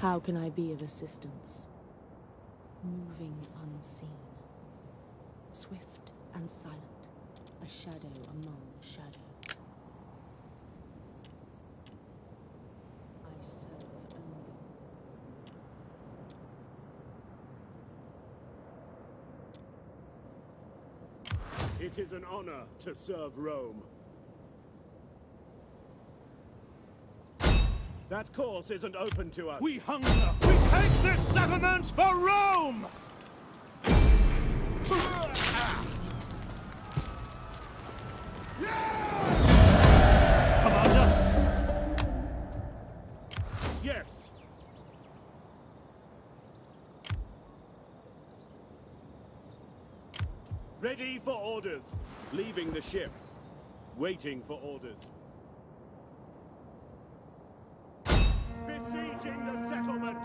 How can I be of assistance? Moving unseen. Swift and silent. A shadow among shadows. I serve only. It is an honor to serve Rome. That course isn't open to us. We hunger! We take this settlement for Rome! Commander? Yes. Ready for orders. Leaving the ship. Waiting for orders. The settlement.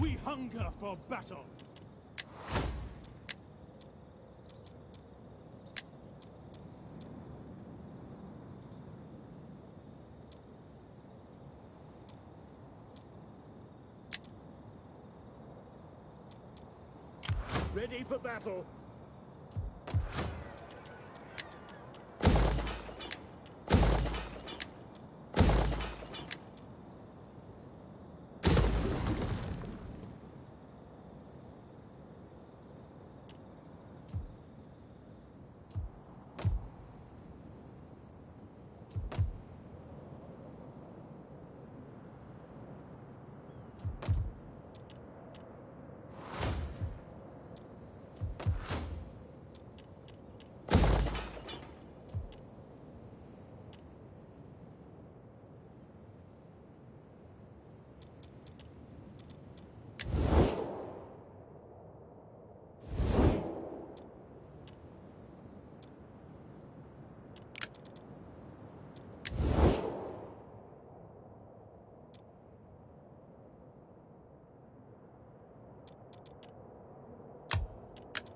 We hunger for battle. Ready for battle.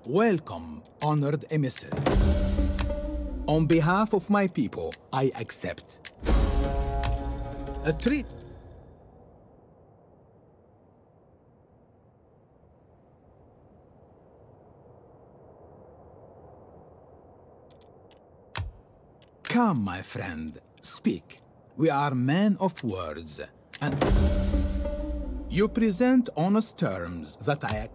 Welcome, honored emissary. On behalf of my people, I accept a treat. Come, my friend, speak. We are men of words, and you present honest terms that I...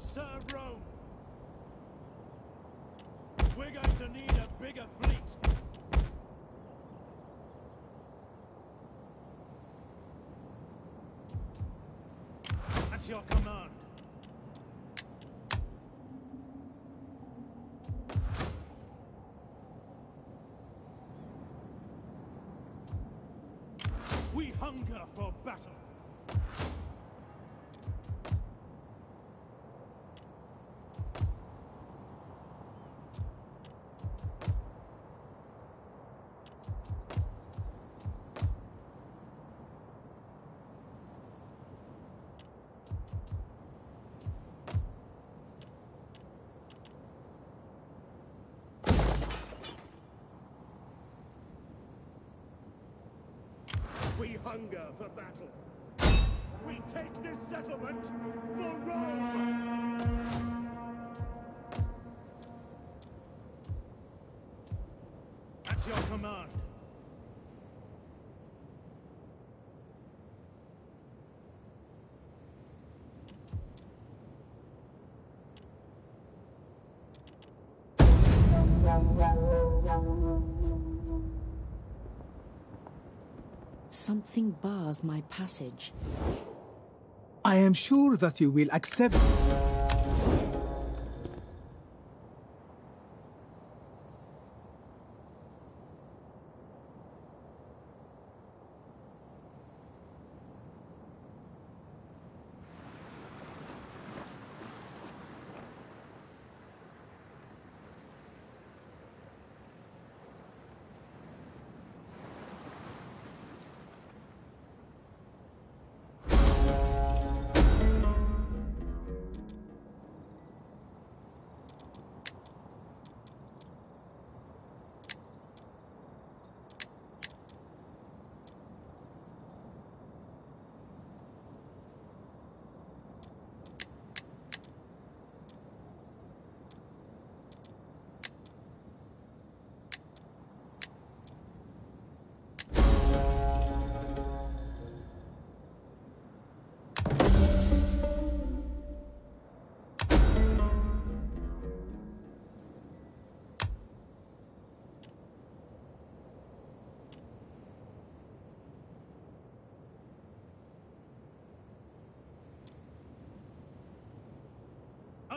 Serve Rome. We're going to need a bigger fleet. At your command. We hunger for battle. We hunger for battle. We take this settlement for Rome! At your command. Something bars my passage. I am sure that you will accept.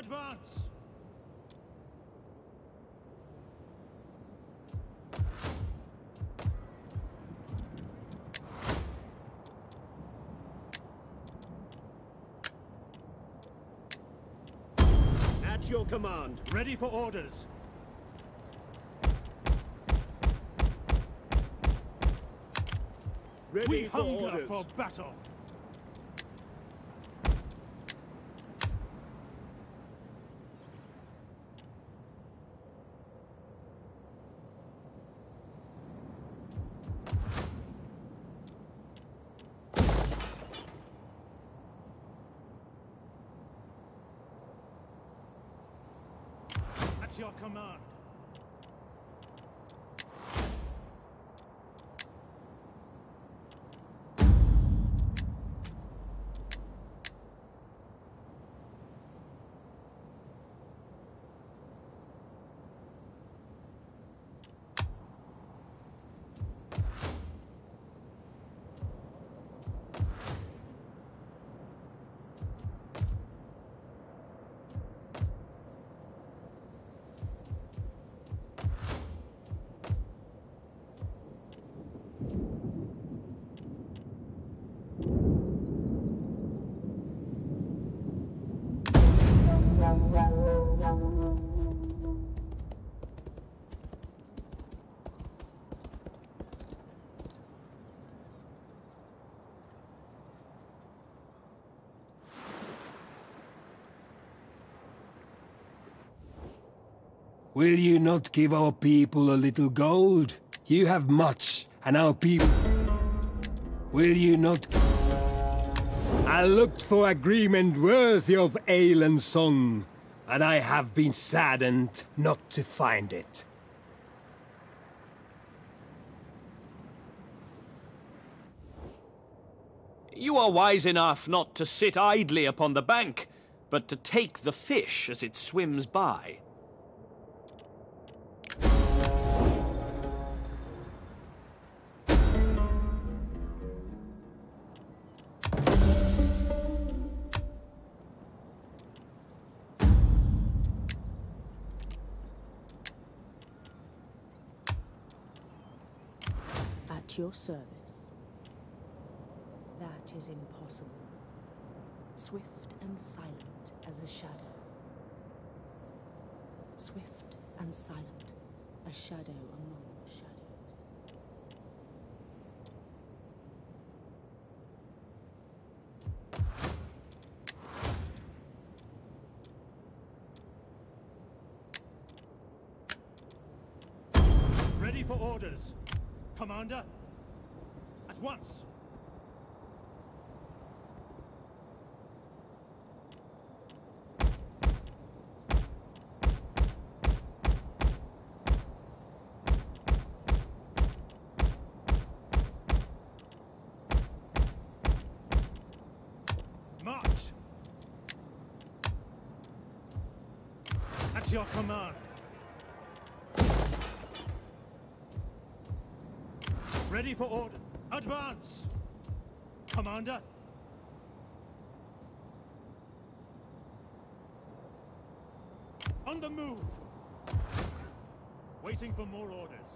Advance! At your command. Ready for orders. Ready we for hunger orders. For battle. At your command. Will you not give our people a little gold? You have much, and our people... Will you not... I looked for agreement worthy of ale and song, and I have been saddened not to find it. You are wise enough not to sit idly upon the bank, but to take the fish as it swims by. Your service. That is impossible. Swift and silent as a shadow. Swift and silent, a shadow among shadows. Ready for orders, Commander. At once! March! At your command! Ready for order! Advance, Commander. On the move. Waiting for more orders.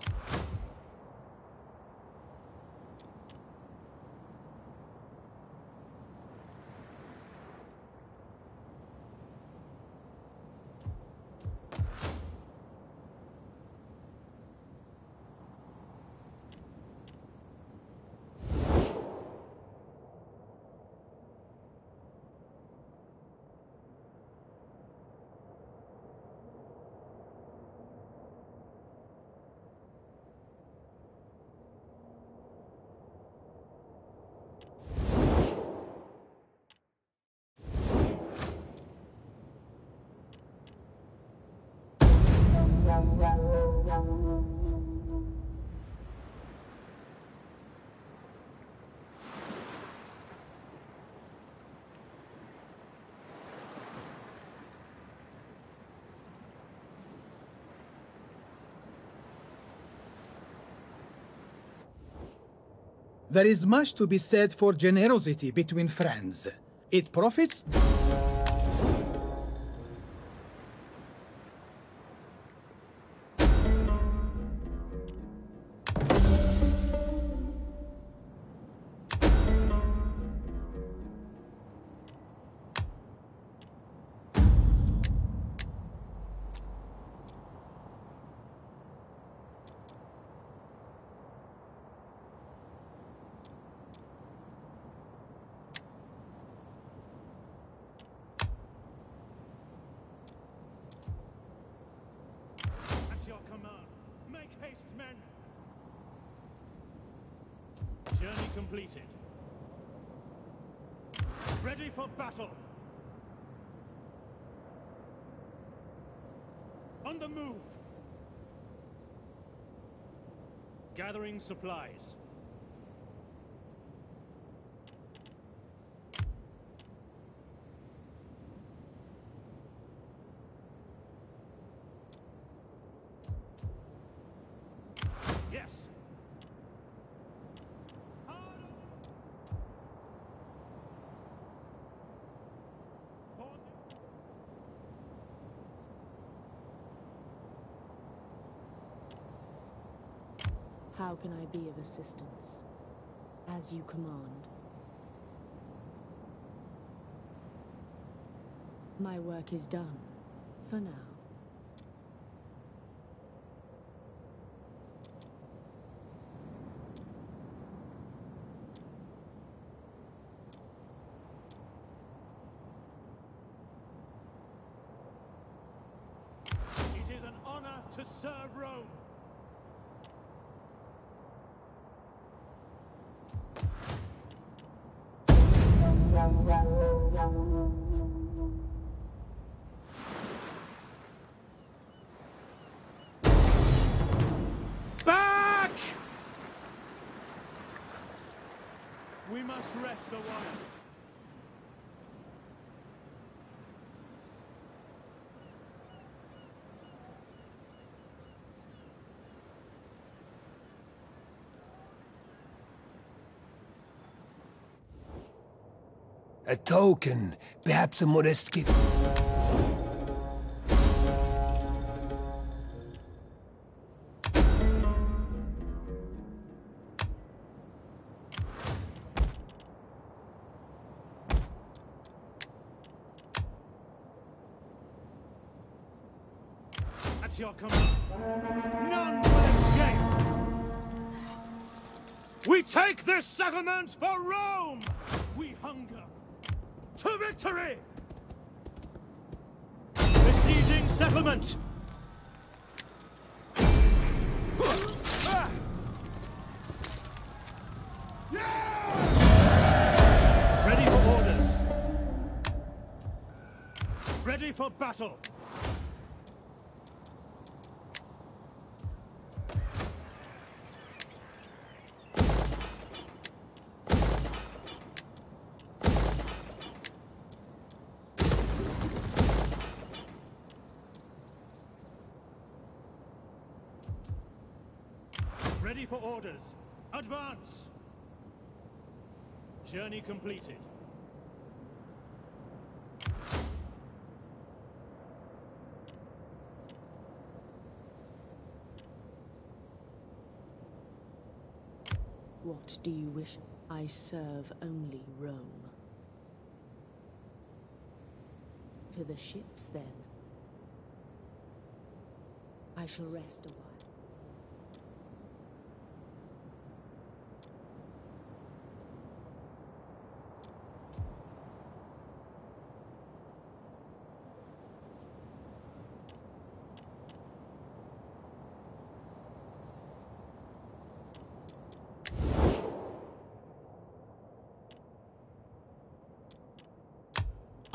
There is much to be said for generosity between friends. It profits... Make haste, men. Journey completed. Ready for battle. On the move. Gathering supplies. Yes. How can I be of assistance? As you command. My work is done, for now. It is an honor to serve Rome. Back! We must rest a while. A token, perhaps a modest gift. At your command, none will escape! We take this settlement for Rome! We hunger! To victory! Besieging settlement! Yeah! Ready for orders! Ready for battle! Ready for orders. Advance! Journey completed. What do you wish? I serve only Rome. To the ships, then. I shall rest a while.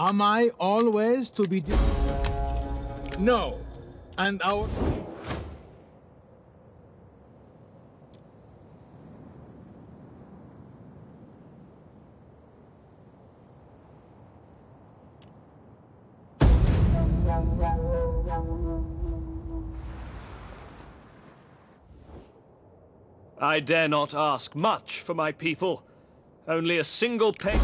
Am I always to be No, and our... I dare not ask much for my people. Only a single penny.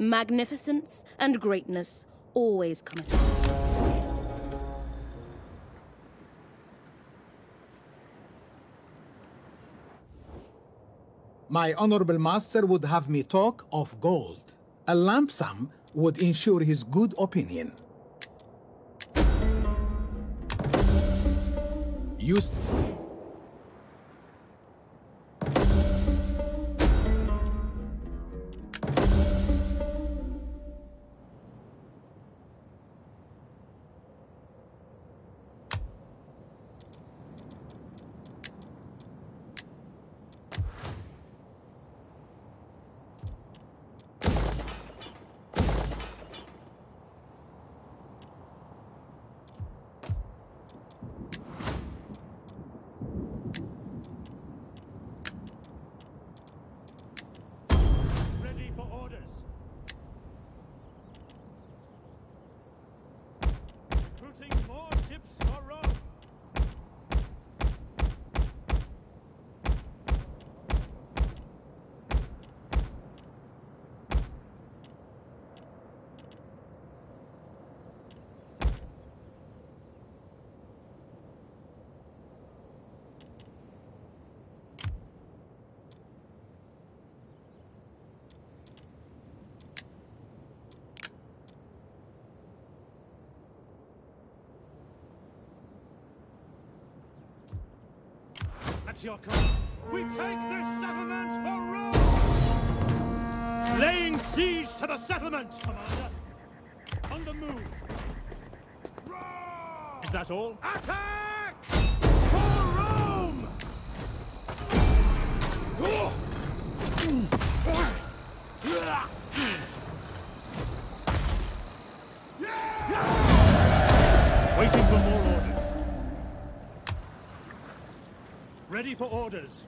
Magnificence and greatness always come. My honorable master would have me talk of gold. A lump sum would ensure his good opinion. Your command. We take this settlement for Rome! Laying siege to the settlement, Commander! On the move! Rome! Is that all? Attack! For Rome! Waiting for more orders. Ready for orders.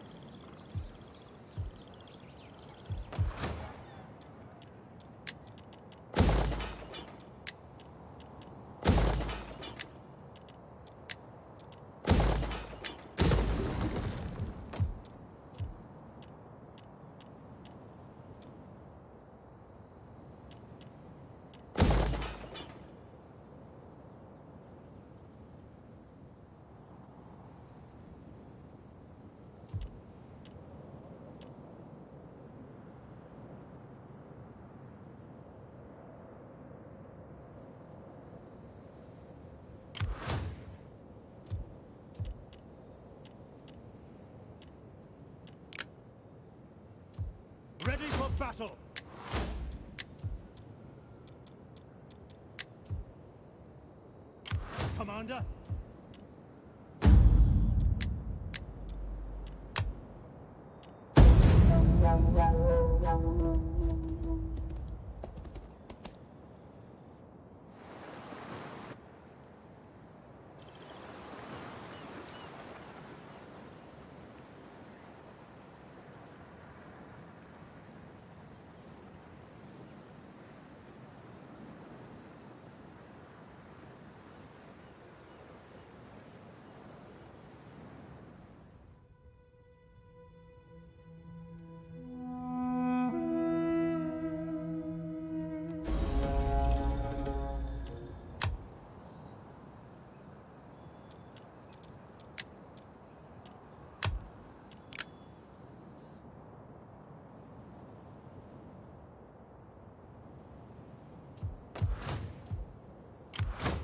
Ready for battle! Commander!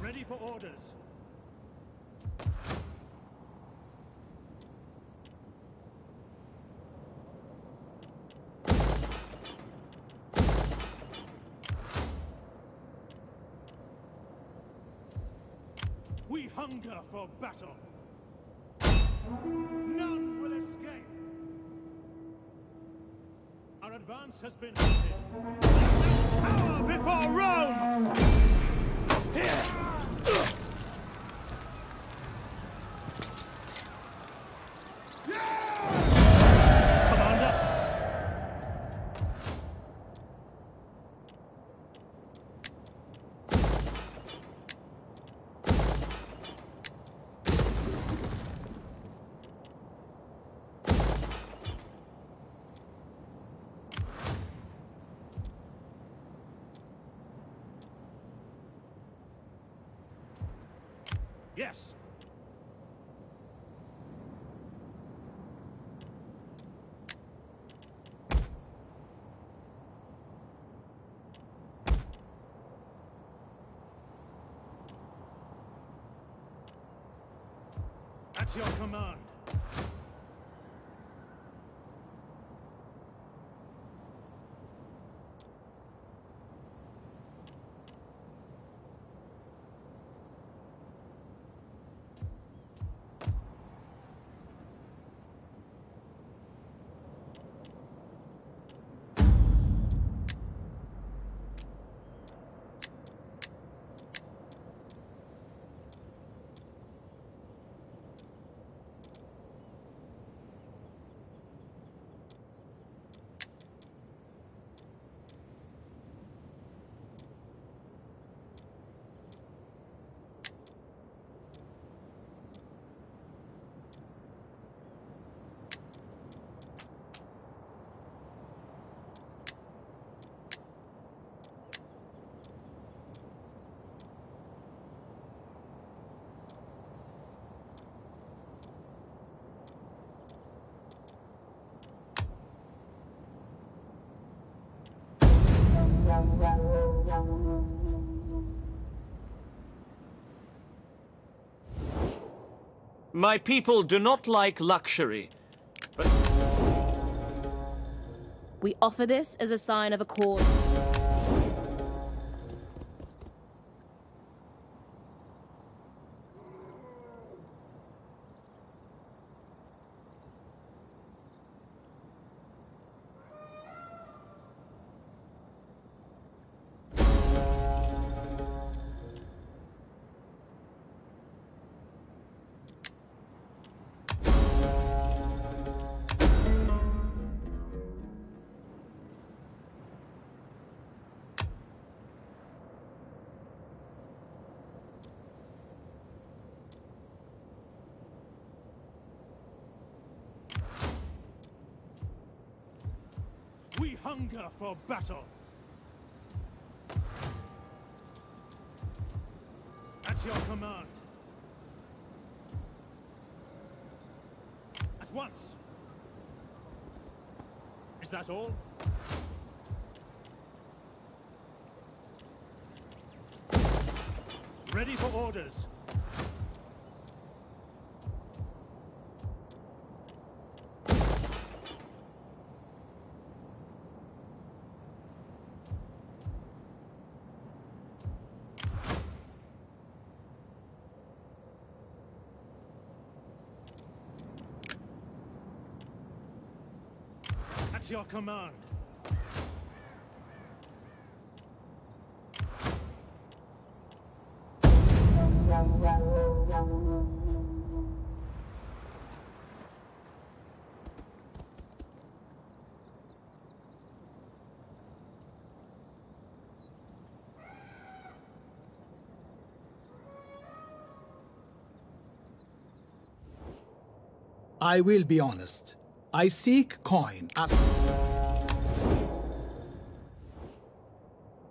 Ready for orders. We hunger for battle. None will escape. Our advance has been halted. Power before Rome! Here! Yes. At your command. My people do not like luxury, but... We offer this as a sign of accord. Hunger for battle. At your command. At once. Is that all? Ready for orders. At your command. I will be honest. I seek coin.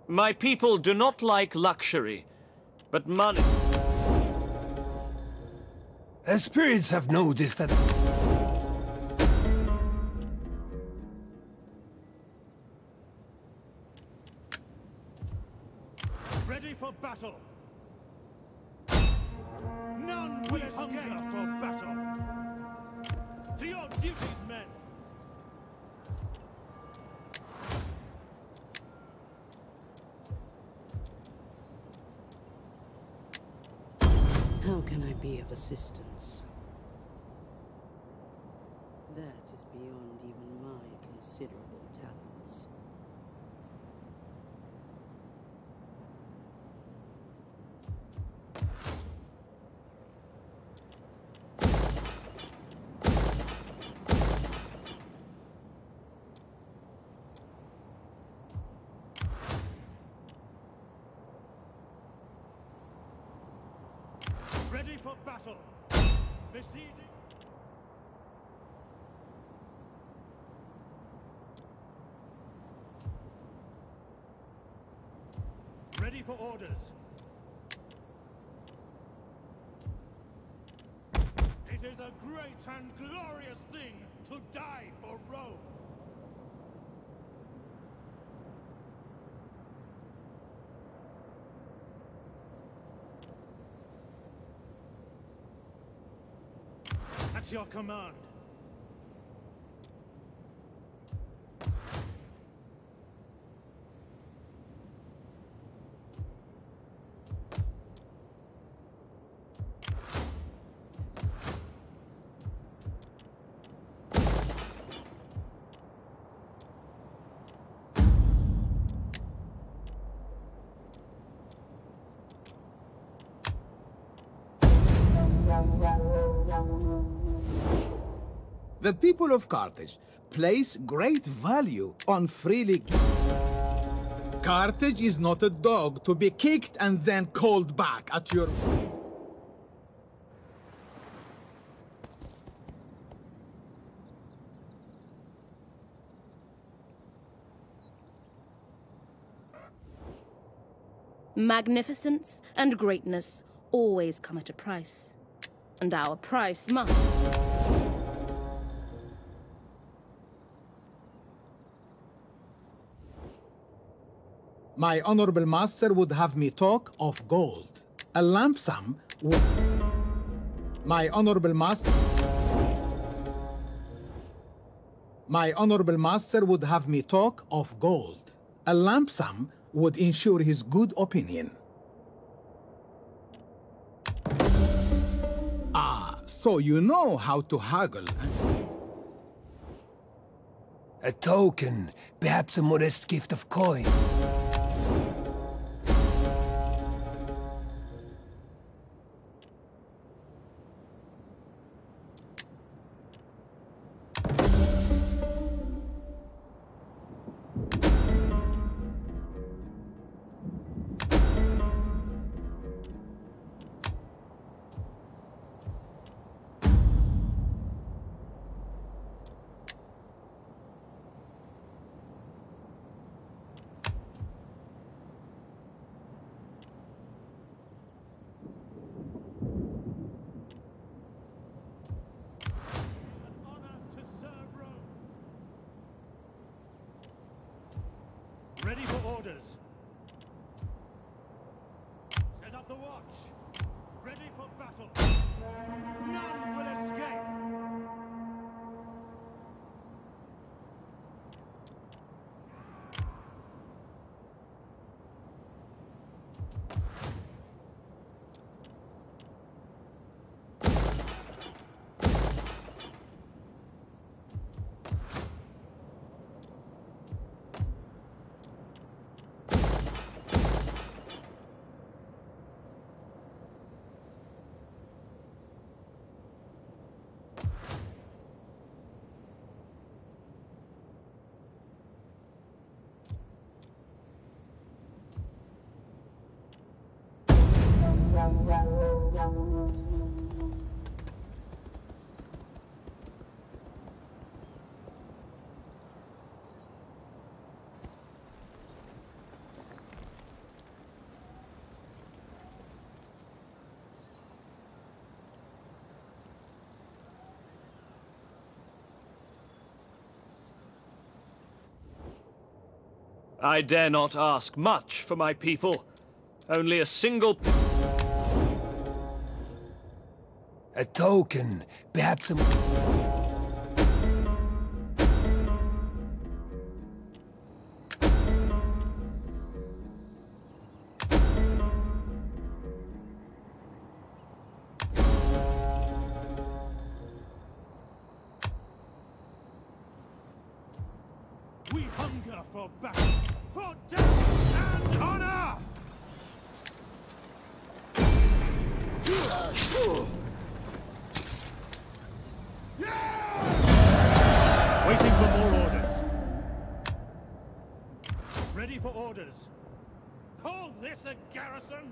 My people do not like luxury, but money. As spirits have noticed that... Ready for battle. None will hunger for battle. To your duties, men! How can I be of assistance? That is beyond even my considerable talents. Ready for battle. Besieging. Ready for orders. It is a great and glorious thing to die for Rome. At your command. The people of Carthage place great value on freely... Carthage is not a dog to be kicked and then called back at your... Magnificence and greatness always come at a price. And our price must... My honorable master would have me talk of gold. A lump sum would... My honorable master would have me talk of gold. A lump sum would ensure his good opinion. Ah, so you know how to haggle. A token, perhaps a modest gift of coin. Ready for orders. Set up the watch. Ready for battle. None will escape. I dare not ask much for my people. Only a single... A token, perhaps a... We hunger for battle, for death and honor! Waiting for more orders. Ready for orders. Call this a garrison?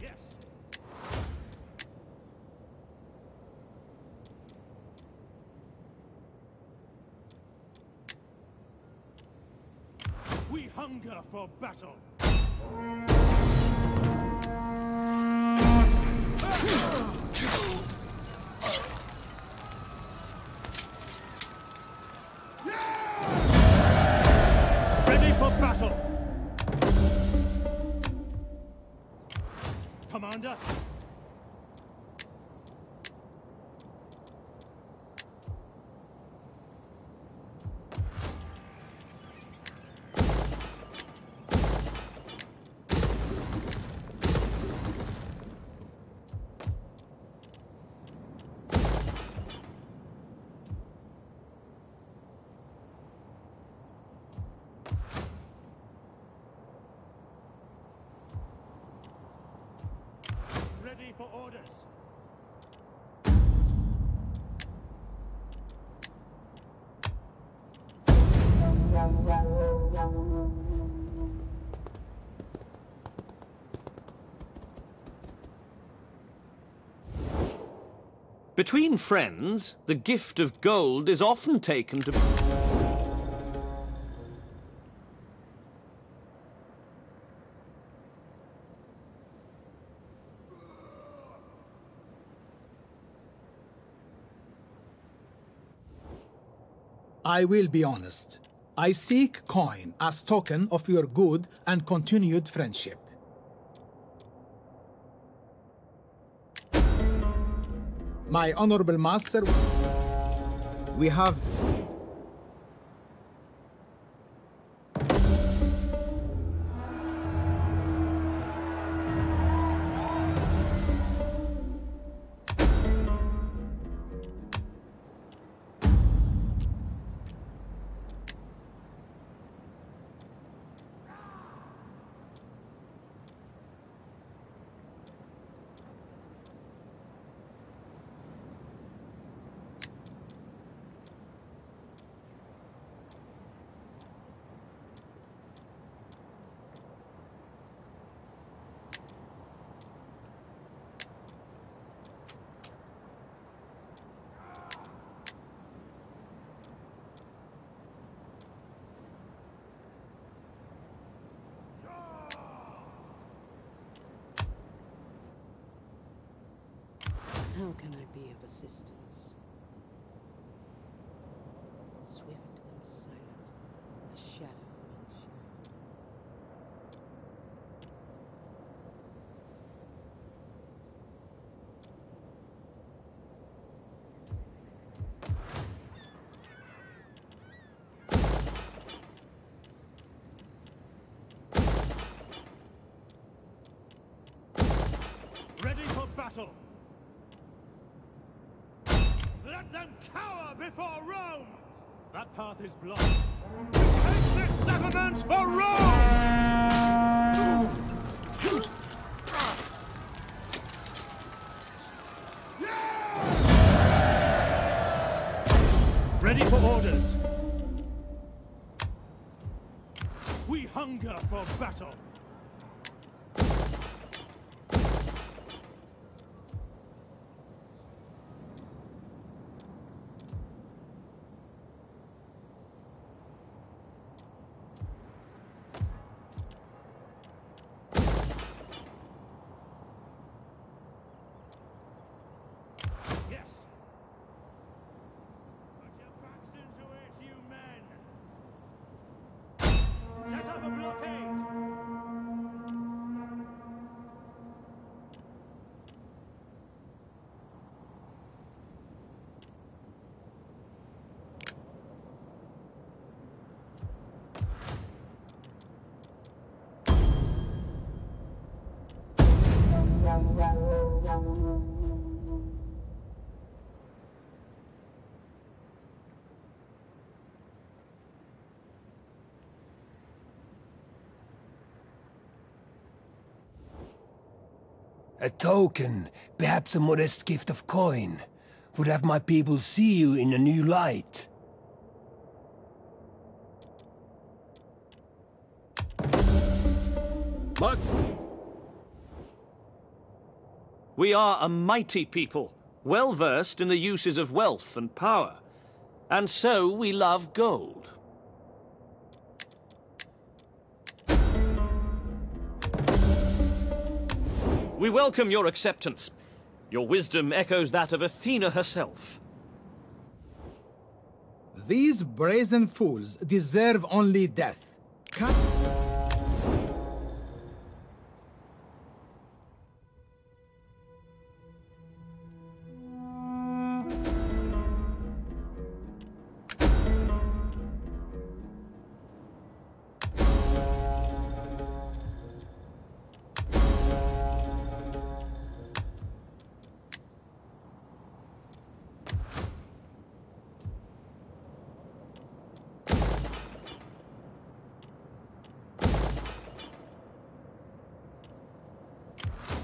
Yes. We hunger for battle. Ready for battle. Commander, Ready for orders. Between friends, the gift of gold is often taken to... I will be honest. I seek coin as token of your good and continued friendship. My honorable master, we have... How can I be of assistance? Swift and silent, a shadow. Ready for battle! Let them cower before Rome! That path is blocked. Take this settlement for Rome! Ready for orders. We hunger for battle. A token, perhaps a modest gift of coin, would have my people see you in a new light. Look! We are a mighty people, well versed in the uses of wealth and power, and so we love gold. We welcome your acceptance. Your wisdom echoes that of Athena herself. These brazen fools deserve only death.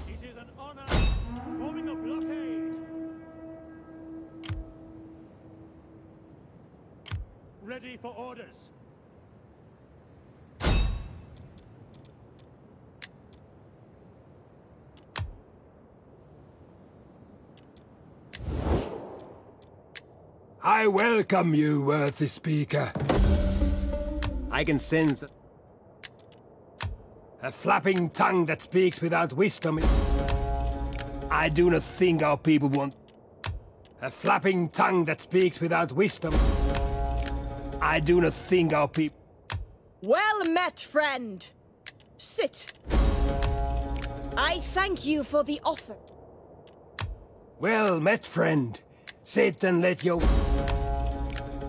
It is an honor. Forming a blockade. Ready for orders. I welcome you, worthy speaker. I can sense that a flapping tongue that speaks without wisdom. I do not think our people want a flapping tongue that speaks without wisdom. I do not think our people. Well met, friend. Sit. I thank you for the offer. Well met, friend. Sit and let your.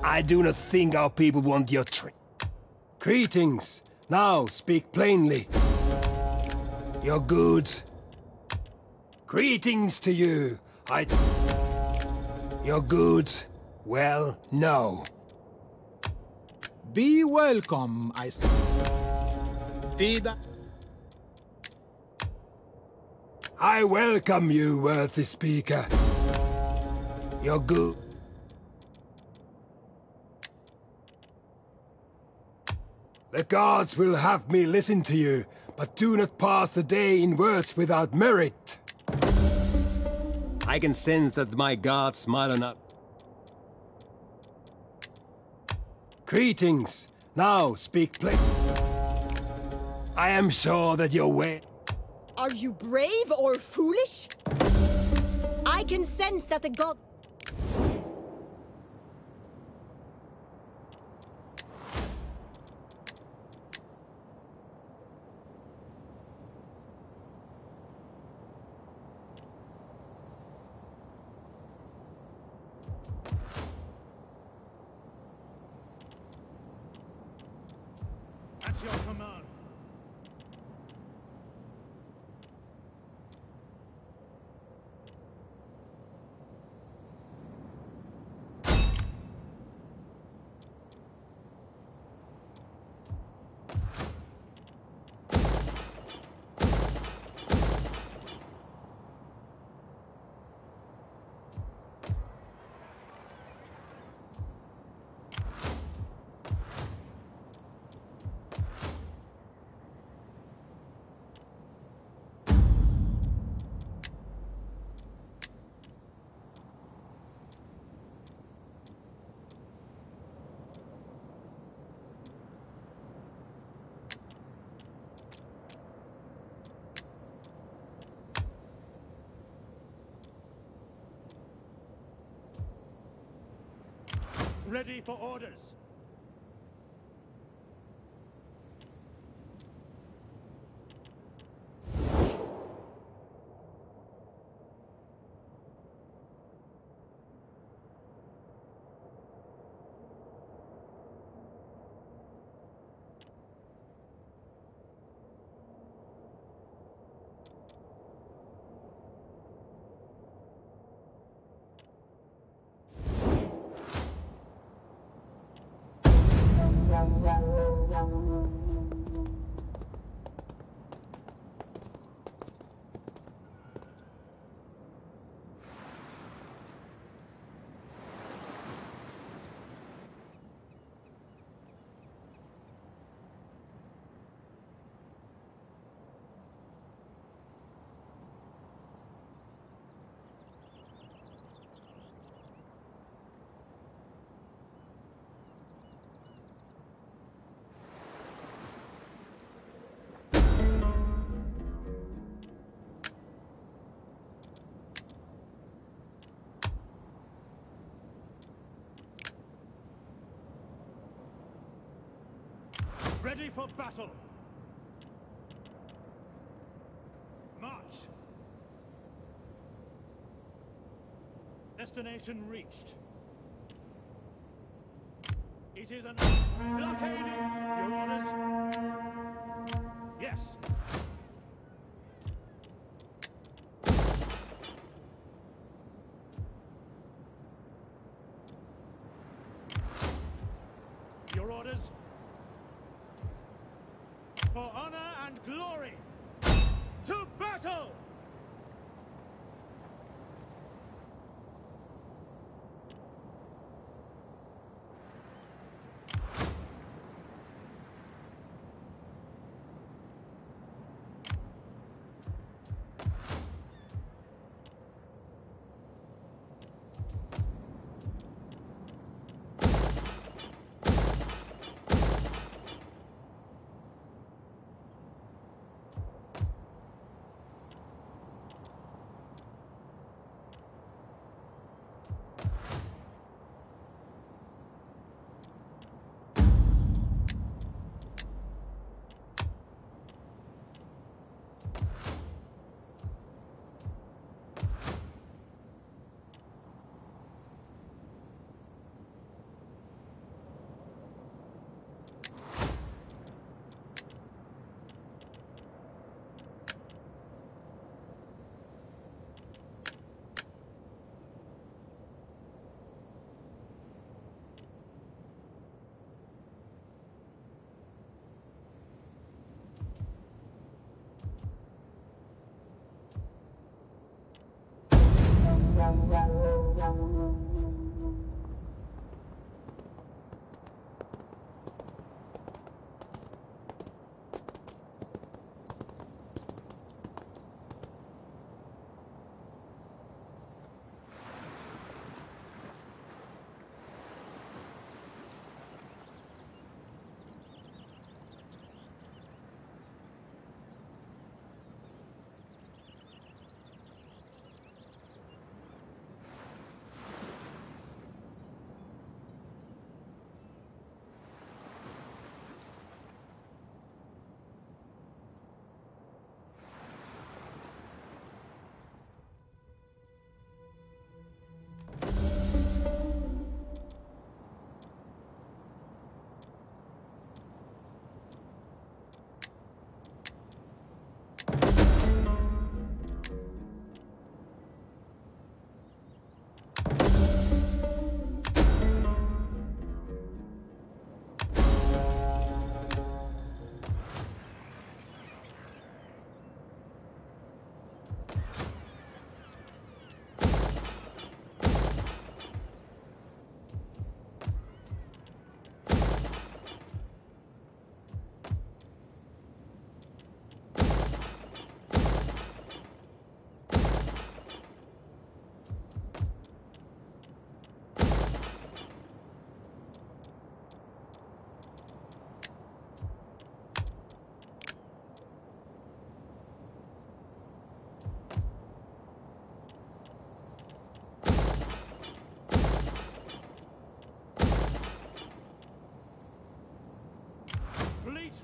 I do not think our people want your trick. Greetings. Now speak plainly. Your goods. Greetings to you. Your goods. Well, no. Be welcome, I say. Be that. I welcome you, worthy speaker. Your goods. The gods will have me listen to you, but do not pass the day in words without merit. I can sense that my gods smile on us. Greetings. Now speak plain. I am sure that your way. Are you brave or foolish? I can sense that the god. Your command. Ready for orders. Ready for battle. March. Destination reached. It is an blockading, Your Honors. Yes. Your Orders. For honor and glory, to battle!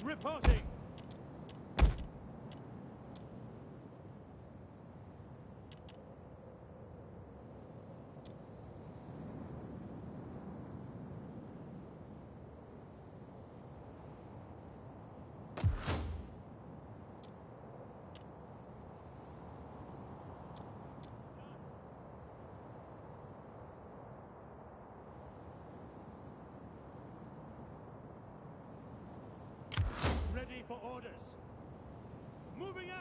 Reporting! For orders. Moving out!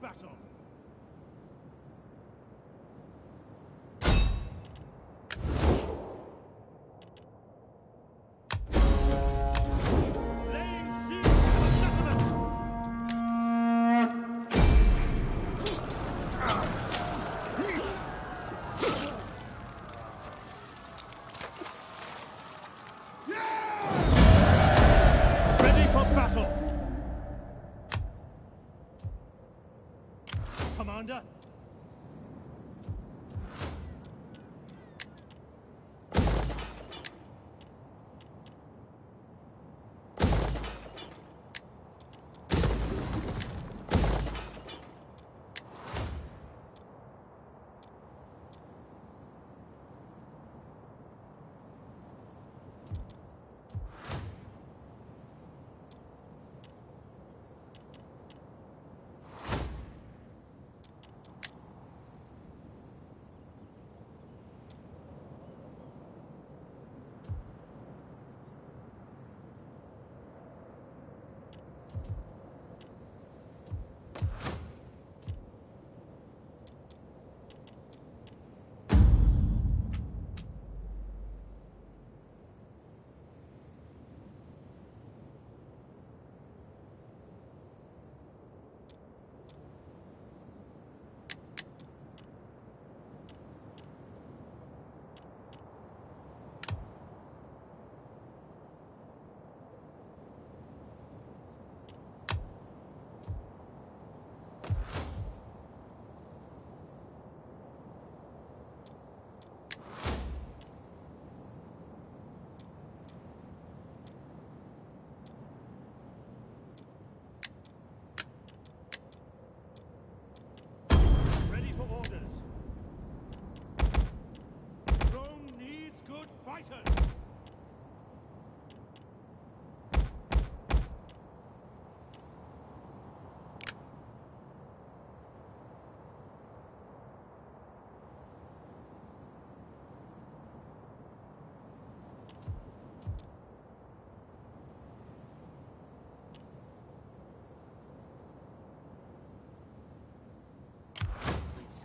Battle!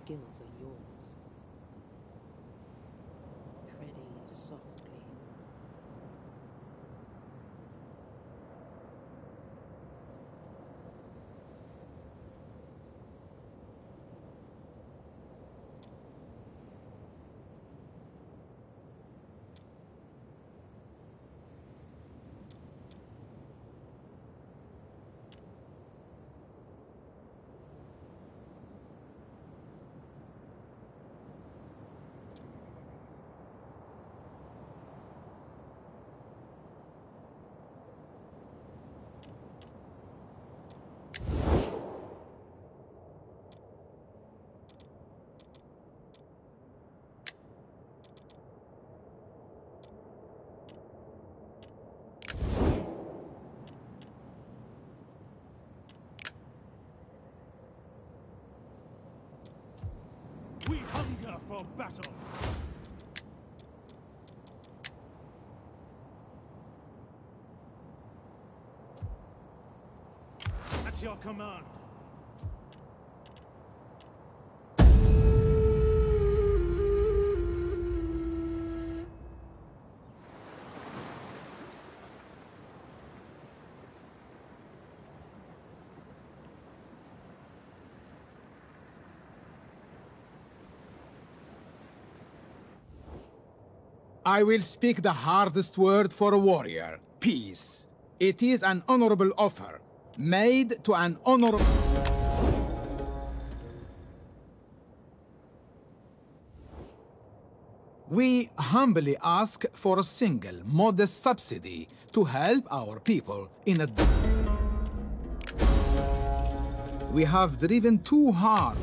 skills are yours. Treading softly. For battle. At your command. I will speak the hardest word for a warrior, peace. It is an honorable offer, made to an honorable... We humbly ask for a single, modest subsidy to help our people in a... We have driven too hard.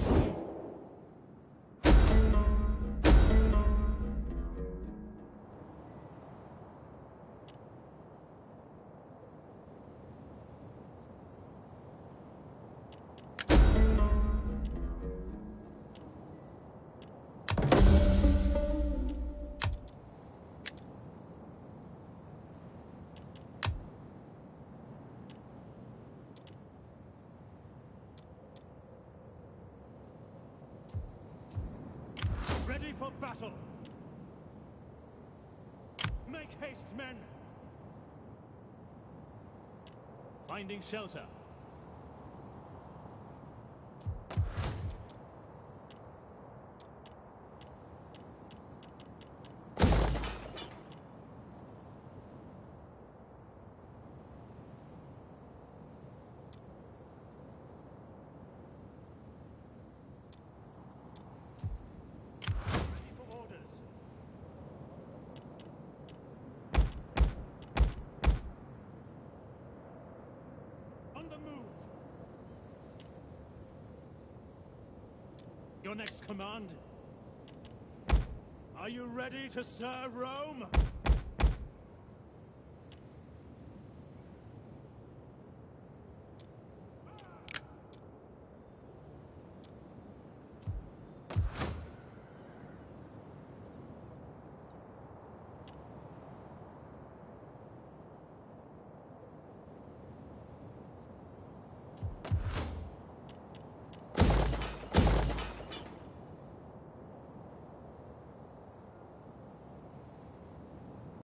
Battle. Make haste, men. Finding shelter. Your next command. Are you ready to serve Rome?